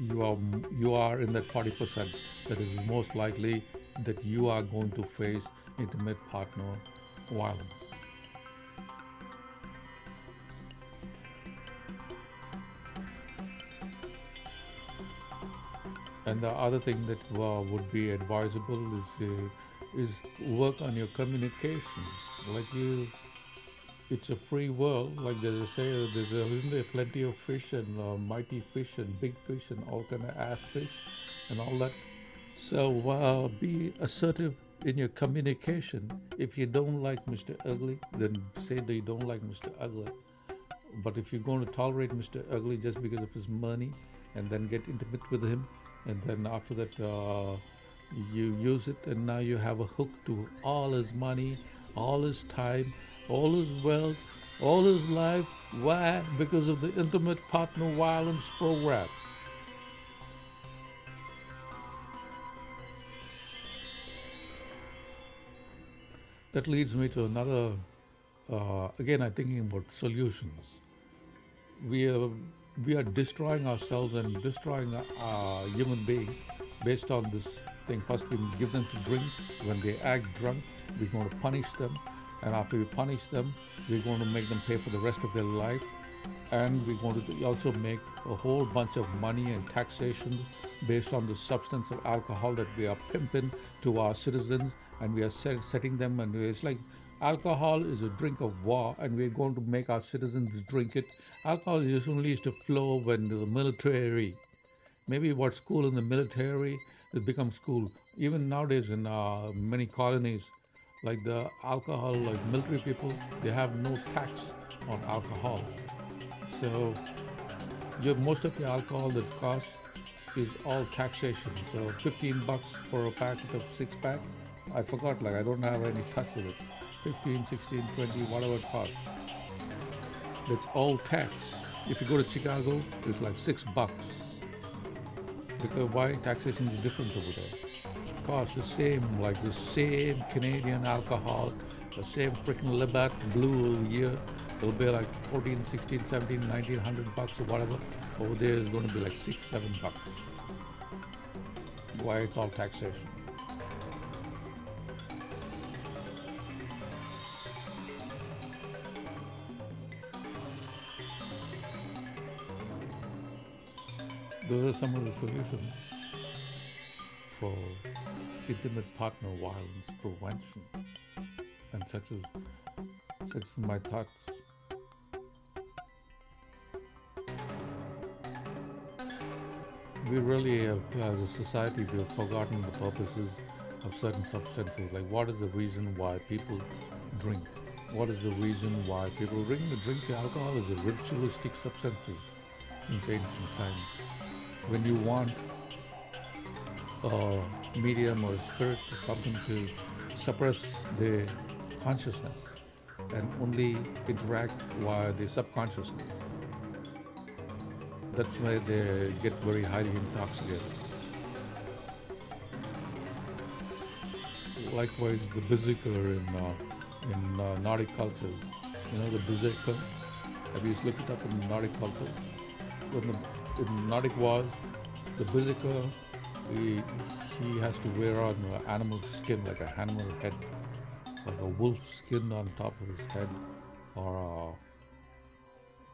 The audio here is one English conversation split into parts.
you are in that 40% that is most likely that you are going to face intimate partner violence. And the other thing that would be advisable is work on your communication. Like it's a free world. Like there's a saying, isn't there plenty of fish and mighty fish and big fish and all kind of ass fish and all that. So be assertive in your communication. If you don't like Mr. Ugly, then say that you don't like Mr. Ugly. But if you're going to tolerate Mr. Ugly just because of his money, and then get intimate with him, and then after that you use it, and now you have a hook to all his money, all his time, all his wealth, all his life. Why? Because of the intimate partner violence program. That leads me to another, again I'm thinking about solutions. We are destroying ourselves and destroying human beings based on this thing. First we give them to drink. When they act drunk, we're going to punish them, and after we punish them, we're going to make them pay for the rest of their life, and we're going to also make a whole bunch of money and taxation based on the substance of alcohol that we are pimping to our citizens, and we are setting them, and it's like alcohol is a drink of war, and we're going to make our citizens drink it. Alcohol usually used to flow when the military, maybe what's cool in the military, it becomes cool. Even nowadays in many colonies, like the alcohol, like military people, they have no tax on alcohol. So most of the alcohol that costs is all taxation. So $15 for a packet of 6-pack. I forgot, like I don't have any touch with it. 15, 16, 20, whatever it costs. That's all tax. If you go to Chicago, it's like $6. Because why? Taxation is different over there. It costs the same, like the same Canadian alcohol, the same freaking Labatt Blue year. It'll be like 14, 16, 17, 19, $100 or whatever. Over there is going to be like $6, $7. Why? It's all taxation. Those are some of the solutions for intimate partner violence prevention, and such is my thoughts. We really have, as a society, we have forgotten the purposes of certain substances. Like, what is the reason why people drink? What is the reason why people drink alcohol? Is a ritualistic substance in ancient times. When you want a medium or a spirit or something to suppress their consciousness and only interact via the subconsciousness, that's why they get very highly intoxicated. Likewise, the berserker in Nordic cultures. You know the berserker? Have you looked it up in Nordic culture? In Nordic wars, the berserker, he has to wear on animal skin, like a animal head, like a wolf skin on top of his head, or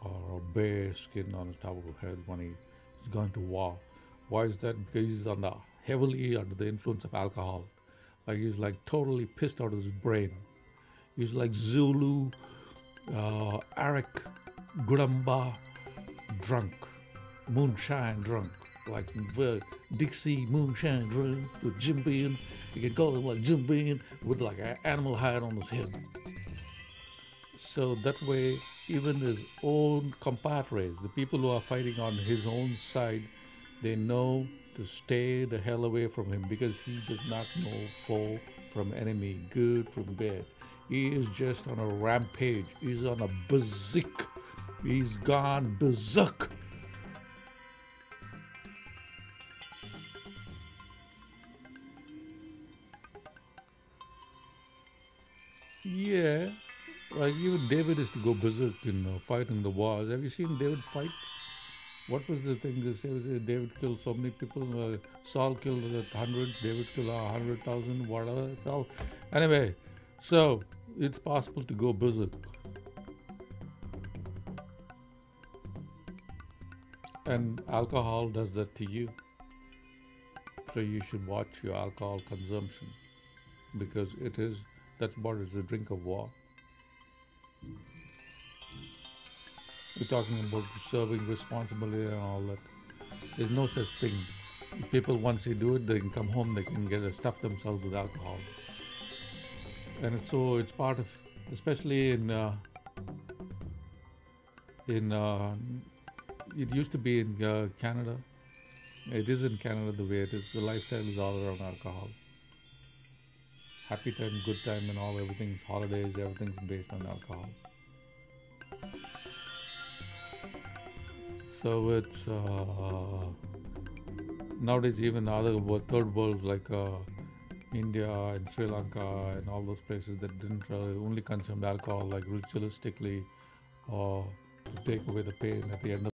a bear skin on the top of his head when he's going to war. Why is that? Because he's heavily under the influence of alcohol. Like he's like totally pissed out of his brain. He's like Zulu, Arak, Guramba drunk. Moonshine drunk, like Dixie moonshine drunk with Jim Beam. You can call him like Jim Beam with like an animal hide on his head. So that way, even his own compadres, the people who are fighting on his own side, they know to stay the hell away from him, because he does not know foe from enemy, good from bad. He is just on a rampage. He's on a berserk. He's gone berserk. Yeah, like even David is to go berserk in fighting the wars. Have you seen David fight? What was the thing they say? David killed so many people. Saul killed 100. David killed 100,000. Whatever. So, anyway, so it's possible to go berserk. And alcohol does that to you. So you should watch your alcohol consumption, because it is, that's what is a drink of war. We're talking about serving responsibility and all that. There's no such thing. People, once they do it, they can come home, they can get stuff themselves with alcohol. And so it's part of, especially it used to be in Canada. It is in Canada the way it is. The lifestyle is all around alcohol. Happy time, good time and all, everything's holidays, everything's based on alcohol. So it's, nowadays even other third worlds like India and Sri Lanka and all those places that didn't only consume alcohol like ritualistically or to take away the pain at the end of